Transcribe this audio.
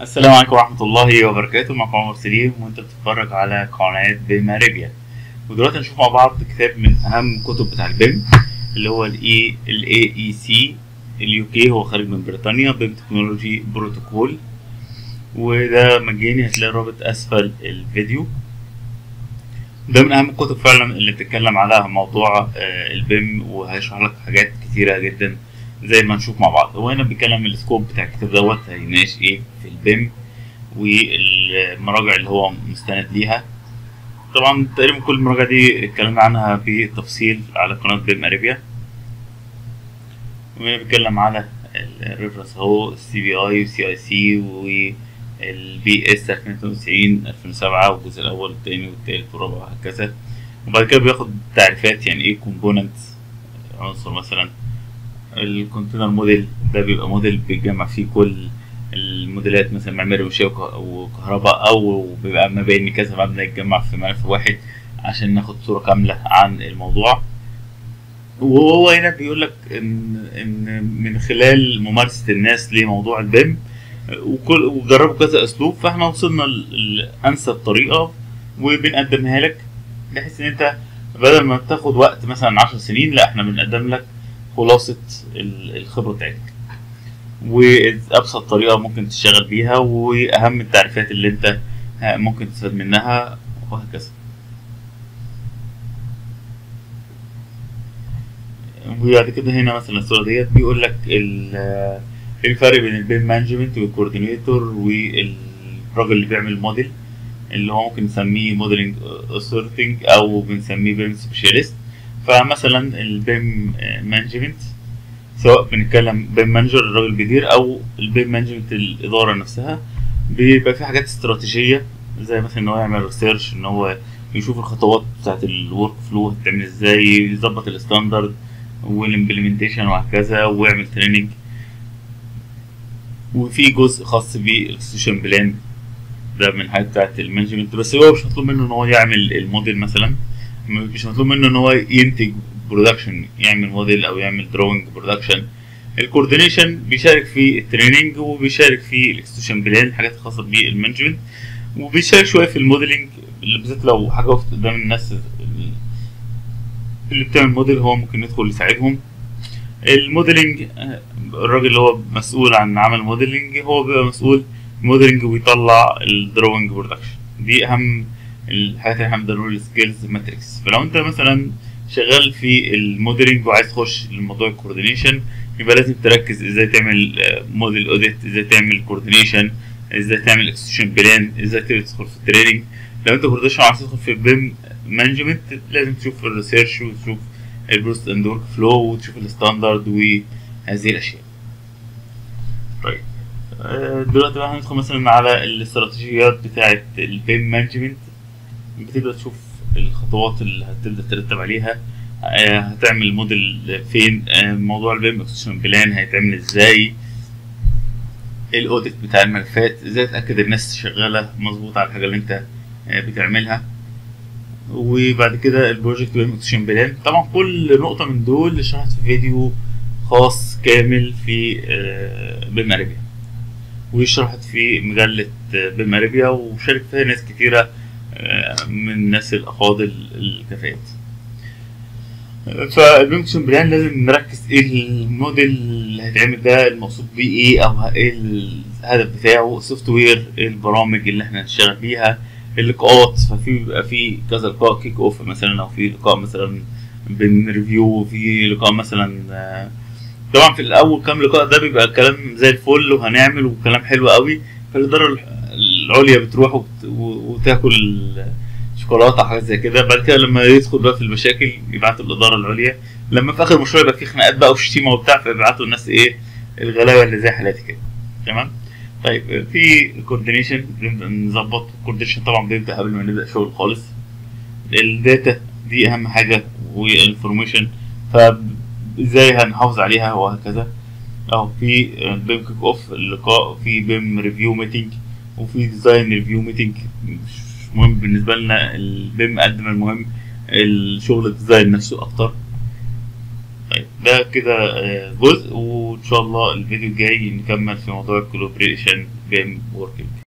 السلام عليكم ورحمة الله وبركاته. معكم عمر سليم وانت بتتفرج على قناة بيمارابيا. ودلوقتي هنشوف مع بعض كتاب من أهم كتب بتاع البيم اللي هو AEC UK، هو خارج من بريطانيا، بيم تكنولوجي بروتوكول، وده مجاني، هتلاقي الرابط أسفل الفيديو. ده من أهم الكتب فعلا اللي بتتكلم على موضوع البيم، وهشرح لك حاجات كتيرة جدا زي ما نشوف مع بعض. وهنا بيتكلم السكوب بتاع الكتاب دوت هيناقش ايه في البيم والمراجع اللي هو مستند ليها. طبعا تقريبا كل المراجع دي اتكلمنا عنها بتفصيل على قناة بيمارابيا. وهنا بيتكلم على الريفرنس اهو، CPI وCIC والBS 92 2007، والجزء الاول والتاني والتالت والرابع وهكذا. وبعد كده بياخد تعريفات، يعني ايه كومبوننت، عنصر مثلا. الكونتينر موديل ده بيبقى موديل بيتجمع فيه كل الموديلات، مثلا معماري وشبكة وكهرباء، او بيبقى مباني كذا مبنى يتجمع في ملف واحد عشان ناخد صورة كاملة عن الموضوع. وهو هنا بيقولك ان من خلال ممارسة الناس لموضوع البيم وجربوا كذا اسلوب، فاحنا وصلنا لانسب طريقة وبنقدمها لك، بحيث ان انت بدل ما بتاخد وقت مثلا 10 سنين، لا احنا بنقدم لك خلاصة الخبرة بتاعتك وأبسط طريقة ممكن تشتغل بيها وأهم التعريفات اللي أنت ممكن تستفاد منها وهكذا. وبعد كده هنا مثلا الصورة ديت بيقول لك الفرق بين البيم مانجمنت والكوردينيتور والراجل اللي بيعمل موديل، اللي هو ممكن نسميه موديلنج أوثوريتي أو بنسميه بيم سبيشالست. فمثلا البيم مانجمنت سواء بنتكلم بيم مانجر الراجل المدير او البيم مانجمنت الاداره نفسها، بيبقى في حاجات استراتيجيه زي مثلا ان هو يعمل ريسيرش، ان هو يشوف الخطوات بتاعه الورك فلو هتتعمل ازاي، يظبط الستاندرد والامبلمنتيشن وهكذا، ويعمل تريننج. وفي جزء خاص بالاكسيوشن بلان، ده من الحاجات بتاعه المانجمنت، بس هو مش مطلوب منه ان هو يعمل الموديل مثلا، مش مطلوب منه ان هو ينتج برودكشن، يعمل موديل او يعمل دروينج برودكشن. الكوردينيشن بيشارك في التريننج وبيشارك في الاكستيوشن بلان، الحاجات الخاصه بالمانجمنت، وبيشارك شويه في الموديلنج، بالذات لو حاجه وقفت قدام الناس اللي بتعمل موديل هو ممكن يدخل يساعدهم. الموديلنج الراجل اللي هو مسؤول عن عمل موديلنج هو بيبقى مسؤول موديلنج ويطلع الدروينج برودكشن. دي اهم الحاجات اللي احنا بنقول السكيلز ماتريكس. فلو انت مثلا شغال في الموديلنج وعايز تخش لموضوع الكوردينيشن، يبقى لازم تركز ازاي تعمل موديل اوديت، ازاي تعمل كوردينيشن، ازاي تعمل اكسيوشن بلان، ازاي تدخل في التريننج. لو انت كوردينيشن عايز تدخل في بيم مانجمنت، لازم تشوف الريسيرش وتشوف البروسيس اند ورك فلو وتشوف الستاندرد وهذه الاشياء. طيب دلوقتي بقى هندخل مثلا على الاستراتيجيات بتاعه البيم مانجمنت. بتبدأ تشوف الخطوات اللي هتبدأ ترتب عليها، هتعمل موديل فين، موضوع البيم اكسيوشن بلان هيتعمل ازاي، الاوديت بتاع الملفات، ازاي تأكد الناس شغالة مظبوط على الحاجة اللي انت بتعملها. وبعد كده البروجكت بيم اكسيوشن بلان. طبعا كل نقطة من دول شرحت في فيديو خاص كامل في بيمارابيا، وشرحت في مجلة بيمارابيا، وشارك فيها ناس كتيرة من الناس الافاضل الكفاءات. فالبيم اكشن بلان لازم نركز ايه الموديل اللي هيتعمل ده المقصود بيه ايه، او ايه الهدف بتاعه، السوفت وير، البرامج اللي احنا هنشتغل بيها، اللقاءات. ففي بيبقى في كذا لقاء كيك اوف مثلا، او في لقاء مثلا بين ريفيو، في لقاء مثلا. طبعا في الاول كام لقاء ده بيبقى الكلام زي الفل وهنعمل وكلام حلو قوي، فالاداره العليا بتروح وتاكل شوكولاته حاجات زي كده. بعد كده لما يدخل بقى في المشاكل يبعتوا الاداره العليا، لما في اخر المشروع يبقى في خناقات بقى وشتيمه وبتاع، فيبعتوا الناس ايه الغلاوه اللي زي حالاتي كده. تمام. طيب في الكوردينيشن بنبدا نظبط الكوردينيشن، طبعا بيبدا قبل ما نبدا شغل خالص. الداتا دي اهم حاجه، والانفورميشن فازاي هنحافظ عليها وهكذا. اهو في بيم كيك اوف اللقاء، في بيم ريفيو ميتنج، وفي ديزاين ريفيو ميتنج. مش مهم بالنسبه لنا البيم قد ما المهم الشغل الديزاين نفسه اكتر. طيب ده كده جزء، وان شاء الله الفيديو الجاي نكمل في موضوع الكولابريشن BIM working.